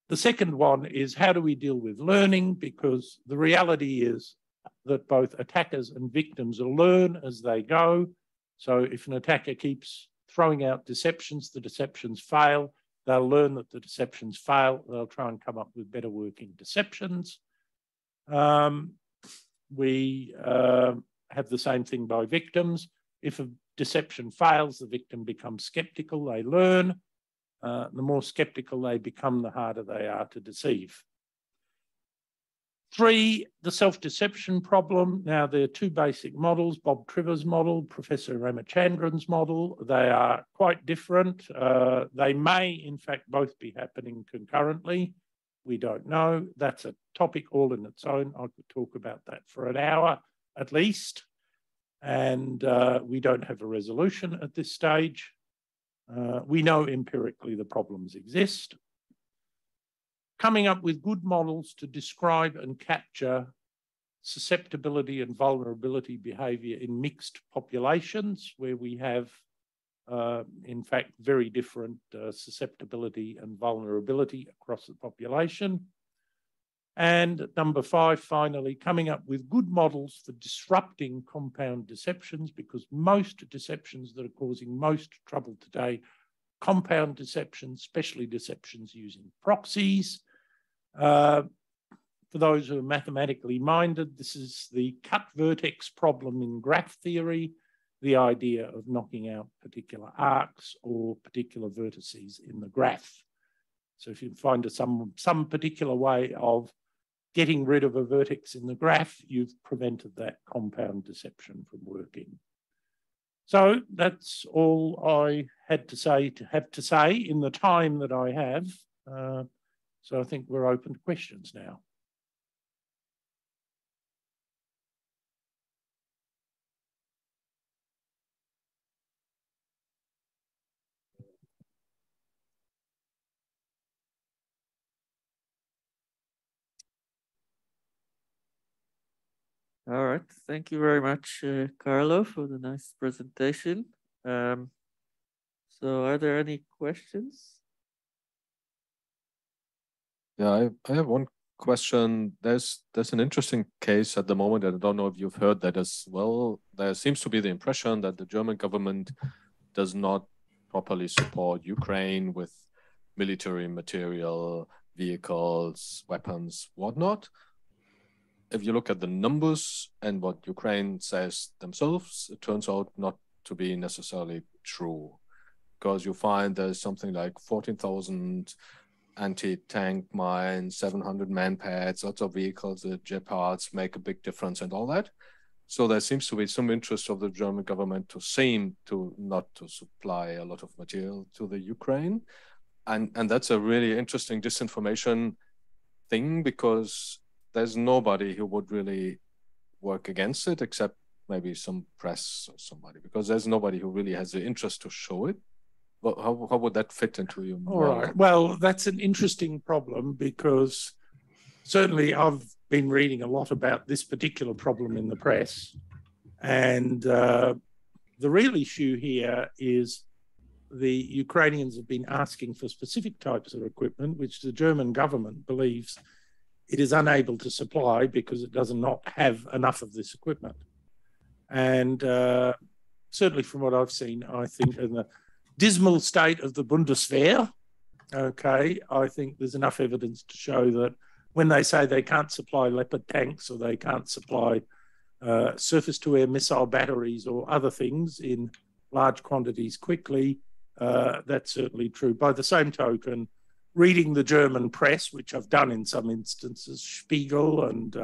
The second one is, how do we deal with learning? Because the reality is that both attackers and victims learn as they go. So if an attacker keeps throwing out deceptions, the deceptions fail. They'll learn that the deceptions fail. They'll try and come up with better working deceptions. We have the same thing by victims. If a deception fails, the victim becomes skeptical. They learn. The more skeptical they become, the harder they are to deceive. 3, the self-deception problem. Now, there are two basic models, Bob Trivers' model, Professor Ramachandran's model. They are quite different. They may, in fact, both be happening concurrently. We don't know. That's a topic all in its own. I could talk about that for an hour at least. And we don't have a resolution at this stage. We know empirically the problems exist. Coming up with good models to describe and capture susceptibility and vulnerability behavior in mixed populations where we have, in fact, very different susceptibility and vulnerability across the population. And 5, finally, coming up with good models for disrupting compound deceptions, because most deceptions that are causing most trouble today, compound deceptions, especially deceptions using proxies. For those who are mathematically minded, this is the cut vertex problem in graph theory, the idea of knocking out particular arcs or particular vertices in the graph. So if you find some particular way of getting rid of a vertex in the graph, you've prevented that compound deception from working. So that's all I had to say in the time that I have. So I think we're open to questions now. All right, thank you very much, Carlo, for the nice presentation. So are there any questions? Yeah, I have one question. There's an interesting case at the moment, and I don't know if you've heard that as well. There seems to be the impression that the German government does not properly support Ukraine with military material, vehicles, weapons, whatnot. If you look at the numbers and what Ukraine says themselves, it turns out not to be necessarily true, because you find there's something like 14,000 anti-tank mines, 700 man-pads, lots of vehicles, the jet parts make a big difference and all that. So there seems to be some interest of the German government to seem to not to supply a lot of material to the Ukraine. And that's a really interesting disinformation thing, because there's nobody who would really work against it except maybe some press or somebody, because there's nobody who really has the interest to show it. Well, how would that fit into your mind? All right. Well, that's an interesting problem, because certainly I've been reading a lot about this particular problem in the press. And the real issue here is the Ukrainians have been asking for specific types of equipment, which the German government believes it is unable to supply because it does not have enough of this equipment. And certainly from what I've seen, I think in the dismal state of the Bundeswehr, okay, I think there's enough evidence to show that when they say they can't supply Leopard tanks or they can't supply surface-to-air missile batteries or other things in large quantities quickly, that's certainly true. By the same token, reading the German press, which I've done in some instances, Spiegel and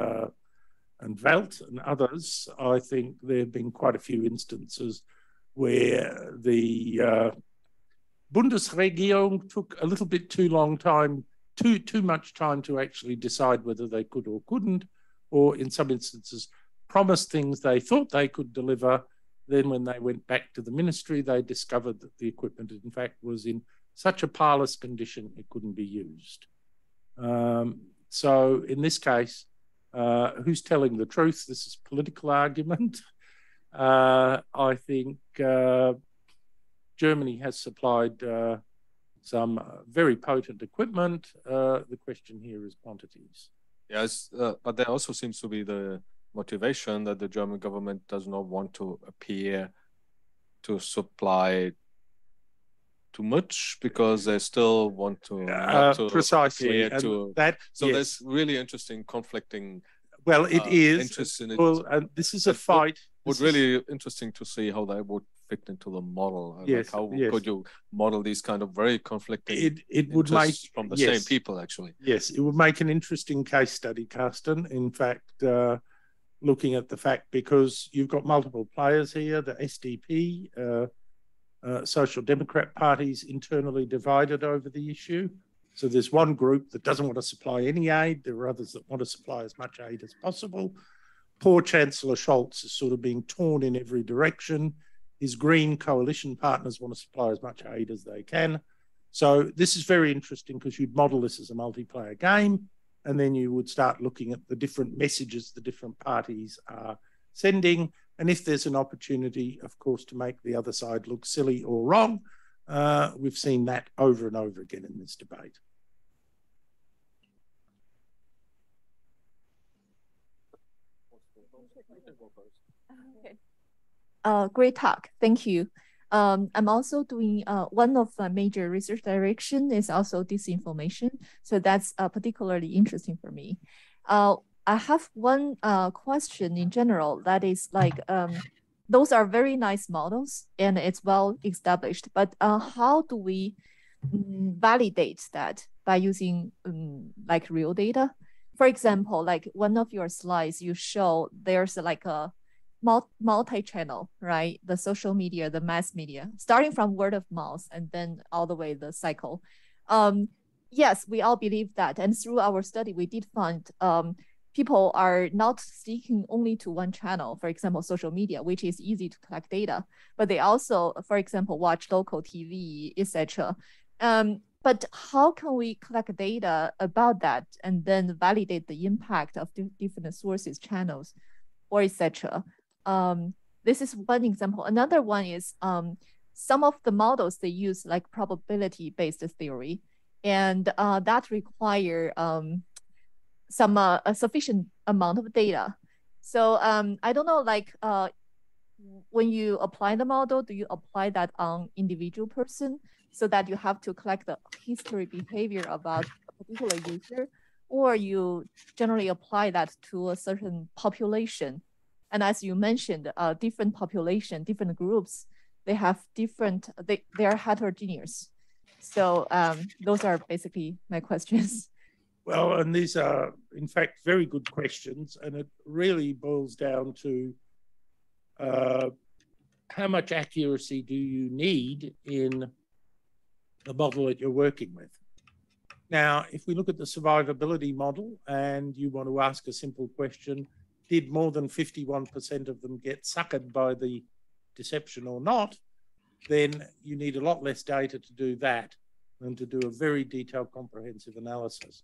Welt and others, I think there have been quite a few instances where the Bundesregierung took a little bit too long time, too much time to actually decide whether they could or couldn't, or in some instances promised things they thought they could deliver. Then when they went back to the ministry, they discovered that the equipment in fact was in such a parlous condition it couldn't be used. So in this case, who's telling the truth? This is a political argument. I think Germany has supplied some very potent equipment. The question here is quantities. Yes, but there also seems to be the motivation that the German government does not want to appear to supply too much, because they still want to, precisely to, that. So yes, there's really interesting conflicting. Well, it is. Well, and this is a fight. Would really interesting to see how that would fit into the model. Yes, like how could you model these kind of very conflicting? It would make from the same people actually. Yes, it would make an interesting case study, Carsten. In fact, looking at the fact, because you've got multiple players here, the SDP. Social Democrat parties internally divided over the issue. So there's one group that doesn't want to supply any aid. There are others that want to supply as much aid as possible. Poor Chancellor Scholz is sort of being torn in every direction. His Green coalition partners want to supply as much aid as they can. So this is very interesting because you'd model this as a multiplayer game, and then you would start looking at the different messages the different parties are sending. And if there's an opportunity, of course, to make the other side look silly or wrong, we've seen that over and over again in this debate. Great talk. Thank you. I'm also doing one of the major research direction is also disinformation. So that's particularly interesting for me. I have one question in general that is like, those are very nice models and it's well established, but how do we validate that by using like real data? For example, like one of your slides, you show there's like a multi-channel, right? The social media, the mass media, starting from word of mouth and then all the way the cycle. Yes, we all believe that. And through our study, we did find people are not sticking only to one channel, for example, social media, which is easy to collect data, but they also, for example, watch local TV, etc. But how can we collect data about that and then validate the impact of different sources, channels, or etc.? This is one example. Another one is some of the models they use like probability-based theory, and that require some a sufficient amount of data. So I don't know, like when you apply the model, do you apply that on individual person so that you have to collect the history behavior about a particular user, or you generally apply that to a certain population? And as you mentioned, different population, different groups, they have different, they are heterogeneous. So those are basically my questions. Well, and these are, in fact, very good questions, and it really boils down to how much accuracy do you need in the model that you're working with? Now, if we look at the survivability model and you want to ask a simple question, did more than 51% of them get suckered by the deception or not, then you need a lot less data to do that than to do a very detailed comprehensive analysis.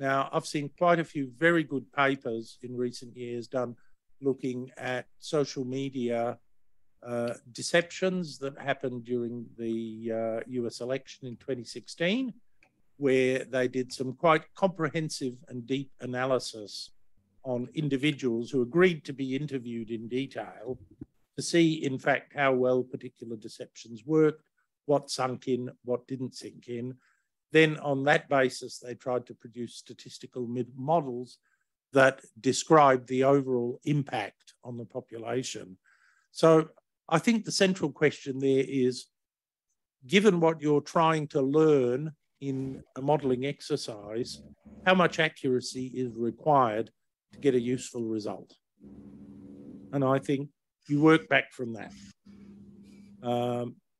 Now, I've seen quite a few very good papers in recent years done looking at social media deceptions that happened during the US election in 2016, where they did some quite comprehensive and deep analysis on individuals who agreed to be interviewed in detail to see, in fact, how well particular deceptions worked, what sunk in, what didn't sink in. Then on that basis, they tried to produce statistical models that described the overall impact on the population. So I think the central question there is, given what you're trying to learn in a modeling exercise, how much accuracy is required to get a useful result? And I think you work back from that.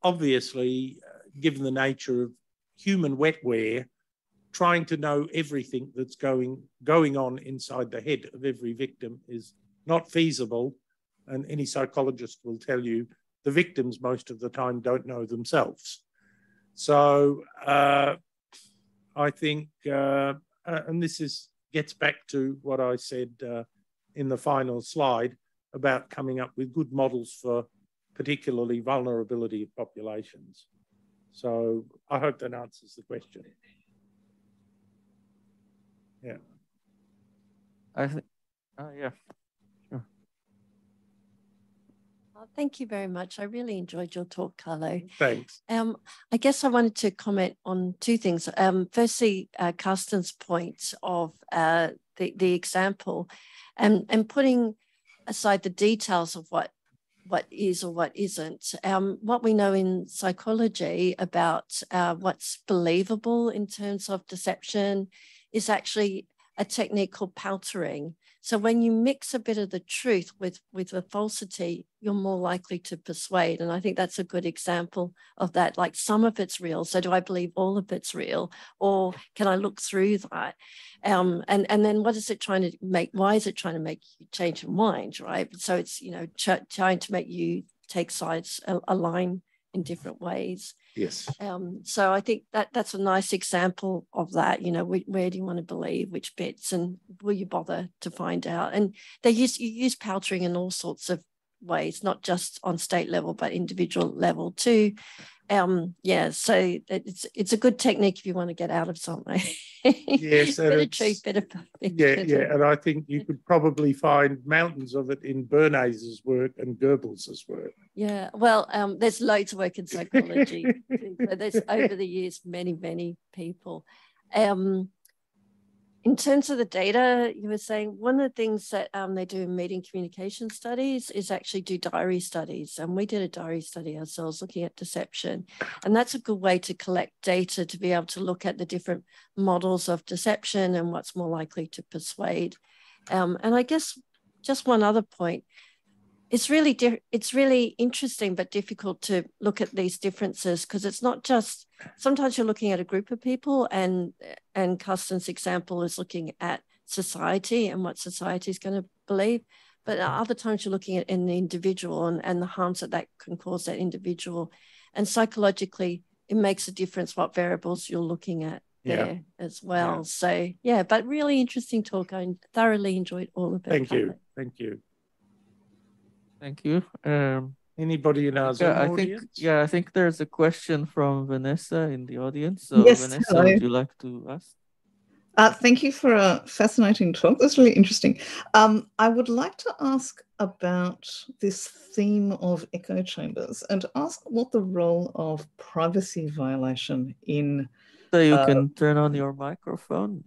Obviously, given the nature of human wetware, trying to know everything that's going on inside the head of every victim is not feasible. And any psychologist will tell you the victims most of the time don't know themselves. So I think, and this gets back to what I said in the final slide about coming up with good models for particularly vulnerability of populations. So I hope that answers the question. Yeah. I think, yeah. Sure. Well, thank you very much. I really enjoyed your talk, Carlo. Thanks. I guess I wanted to comment on two things. Firstly, Carsten's point of the example and putting aside the details of what is or what isn't. What we know in psychology about what's believable in terms of deception is actually a technique called paltering. So when you mix a bit of the truth with the falsity, you're more likely to persuade. And I think that's a good example of that. Like, some of it's real, so do I believe all of it's real? Or can I look through that? And then what is it trying to make? Why is it trying to make you change your mind, right? So it's, you know, trying to make you take sides, align in different ways. Yes. So I think that's a nice example of that. You know, where do you want to believe, which bits, and will you bother to find out? And you use paltering in all sorts of ways, not just on state level, but individual level too. Yeah, so it's a good technique if you want to get out of something. Yes. Better truth, better. Yeah. And I think you could probably find mountains of it in Bernays's work and Goebbels's work. Yeah, well, there's loads of work in psychology. So there's, over the years, many, many people. In terms of the data, you were saying one of the things that they do in meeting communication studies is actually do diary studies. And we did a diary study ourselves looking at deception. And that's a good way to collect data to be able to look at the different models of deception and what's more likely to persuade. And I guess just one other point. It's really interesting but difficult to look at these differences, because it's not just, sometimes you're looking at a group of people, and Carsten's example is looking at society and what society is going to believe, but other times you're looking at an individual and the harms that can cause that individual, and psychologically it makes a difference what variables you're looking at there as well. Yeah. So yeah, but really interesting talk. I thoroughly enjoyed all of it. Thank you. Thank you. Anybody in our Zoom audience? I think there's a question from Vanessa in the audience. So yes, Vanessa, hello. Would you like to ask? Thank you for a fascinating talk. That's really interesting. I would like to ask about this theme of echo chambers and ask what the role of privacy violation in... So you can turn on your microphone.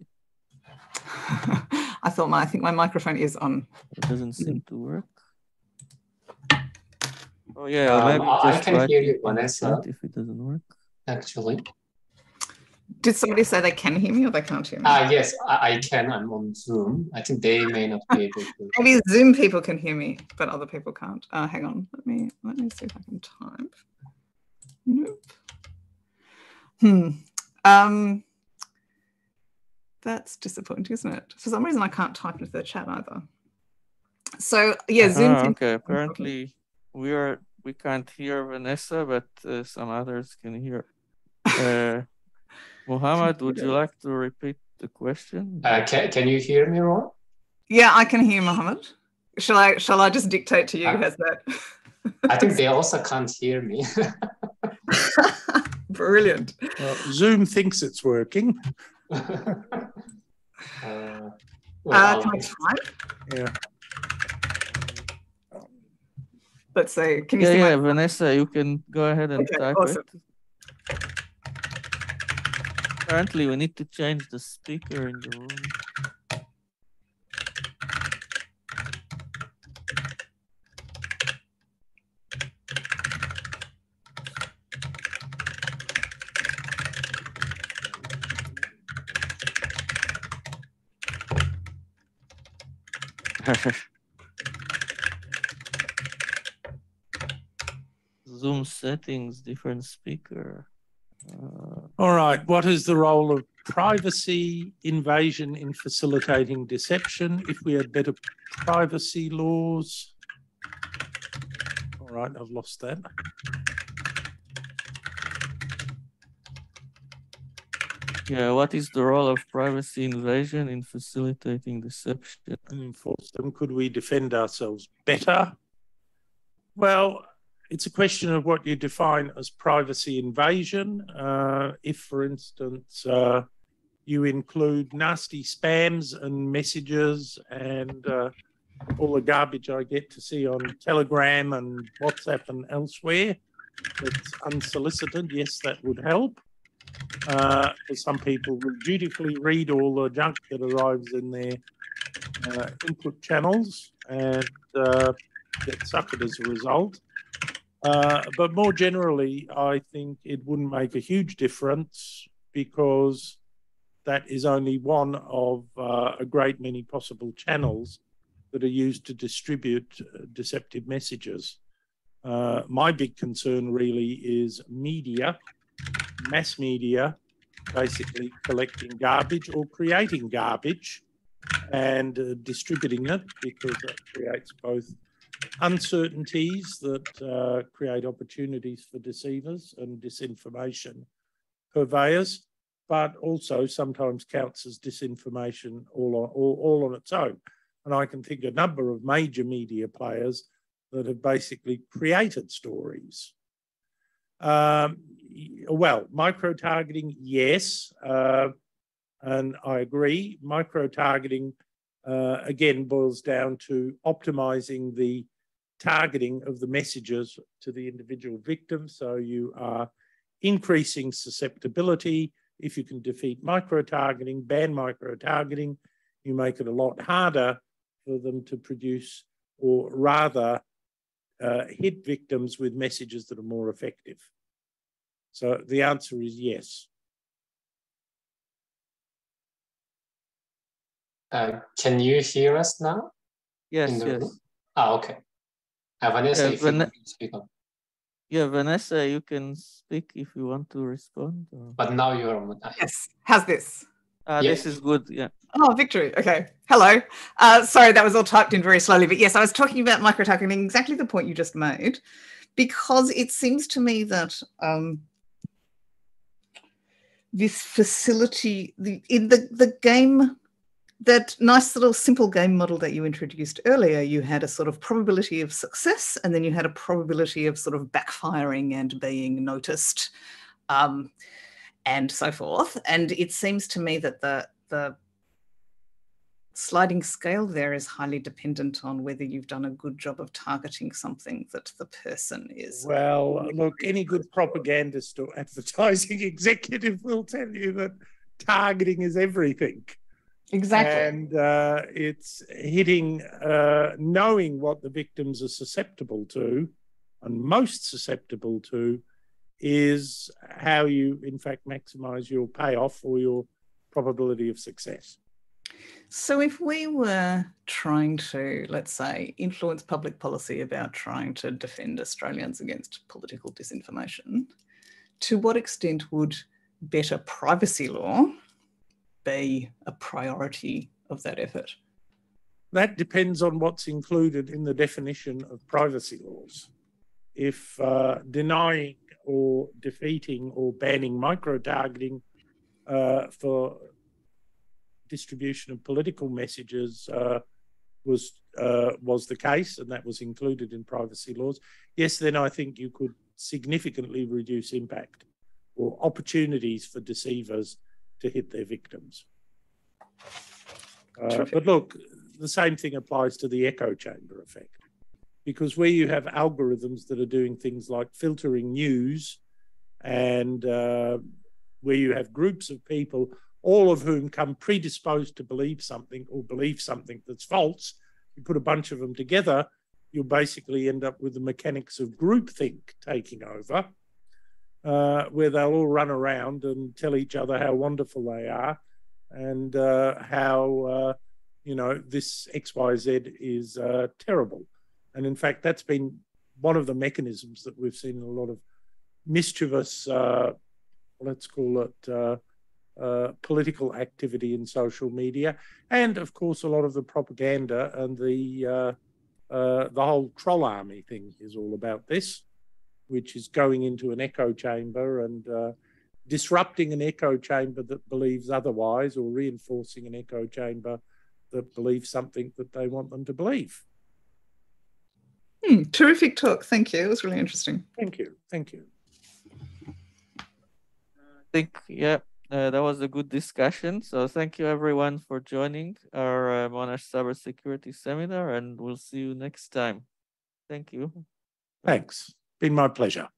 I think my microphone is on. It doesn't seem to work. Oh yeah, I can hear you, Vanessa. If it doesn't work, actually. Did somebody say they can hear me or they can't hear me? Yes, I can. I'm on Zoom. I think they may not be able to. Maybe Zoom people can hear me, but other people can't. Hang on, let me see if I can type. Nope. That's disappointing, isn't it? For some reason, I can't type into the chat either. So yeah, Zoom. Okay, apparently. We can't hear Vanessa, but some others can hear. Mohammed, would you like to repeat the question? Can you hear me, Ron? Yeah, I can hear Mohammed. Shall I just dictate to you who has that? I think they also can't hear me. Brilliant. Well, Zoom thinks it's working. Can I try? Yeah. let's say, can you see my... Vanessa, you can go ahead and type it. Apparently, we need to change the speaker in the room. Zoom settings, different speaker. All right, what is the role of privacy invasion in facilitating deception? If we had better privacy laws. All right, I've lost that. Yeah, what is the role of privacy invasion in facilitating deception? And enforce them. Could we defend ourselves better? Well, it's a question of what you define as privacy invasion. If, for instance, you include nasty spams and messages and all the garbage I get to see on Telegram and WhatsApp and elsewhere that's unsolicited, yes, that would help. Some people will dutifully read all the junk that arrives in their input channels and get suckered as a result. But more generally, I think it wouldn't make a huge difference because that is only one of a great many possible channels that are used to distribute deceptive messages. My big concern really is media. Mass media basically collecting garbage or creating garbage and distributing it, because that creates both uncertainties that create opportunities for deceivers and disinformation purveyors, but also sometimes counts as disinformation all on its own. And I can think a number of major media players that have basically created stories. Well, micro-targeting, yes, and I agree. Micro-targeting, again, boils down to optimizing the targeting of the messages to the individual victim. So you are increasing susceptibility. If you can defeat micro-targeting, ban micro-targeting, you make it a lot harder for them to produce, or rather hit victims with messages that are more effective. So the answer is yes. Can you hear us now? Yes, yes. Ah, okay. Vanessa, if you can speak up. Yeah, Vanessa, you can speak if you want to respond. Or... But now you're on. Yes, how's this? Yes. This is good, yeah. Oh, victory. Okay. Hello. Sorry, that was all typed in very slowly. But yes, I was talking about micro-targeting, exactly the point you just made, because it seems to me that this facility, in the game, that nice little simple game model that you introduced earlier, you had a sort of probability of success, and then you had a probability of sort of backfiring and being noticed and so forth. And it seems to me that the sliding scale there is highly dependent on whether you've done a good job of targeting something that the person is. Well, look, any good propagandist or advertising executive will tell you that targeting is everything. Exactly. And it's hitting, knowing what the victims are susceptible to and most susceptible to is how you, in fact, maximize your payoff or your probability of success. So if we were trying to, let's say, influence public policy about trying to defend Australians against political disinformation, to what extent would better privacy law be a priority of that effort? That depends on what's included in the definition of privacy laws. If denying or defeating or banning micro-targeting for distribution of political messages was the case, and that was included in privacy laws, yes, then I think you could significantly reduce impact or opportunities for deceivers to hit their victims. But look, the same thing applies to the echo chamber effect. because where you have algorithms that are doing things like filtering news and where you have groups of people, all of whom come predisposed to believe something or believe something that's false, you put a bunch of them together, you'll basically end up with the mechanics of groupthink taking over, where they'll all run around and tell each other how wonderful they are and how, you know, this XYZ is terrible. And in fact, that's been one of the mechanisms that we've seen in a lot of mischievous, let's call it, political activity in social media, and of course a lot of the propaganda and the whole troll army thing is all about this, which is going into an echo chamber and disrupting an echo chamber that believes otherwise, or reinforcing an echo chamber that believes something that they want them to believe. Terrific talk, thank you, it was really interesting. Thank you, thank you. I think, yeah. That was a good discussion. So thank you everyone for joining our Monash Cybersecurity Seminar, and we'll see you next time. Thank you. Thanks. Been my pleasure.